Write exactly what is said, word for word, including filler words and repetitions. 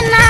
and